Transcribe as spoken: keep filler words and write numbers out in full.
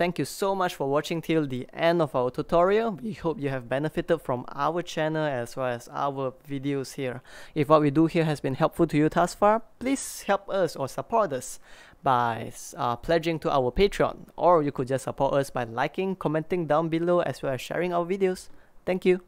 Thank you so much for watching till the end of our tutorial. We hope you have benefited from our channel as well as our videos here. If what we do here has been helpful to you thus far, please help us or support us by uh, pledging to our Patreon, or you could just support us by liking, commenting down below, as well as sharing our videos. Thank you.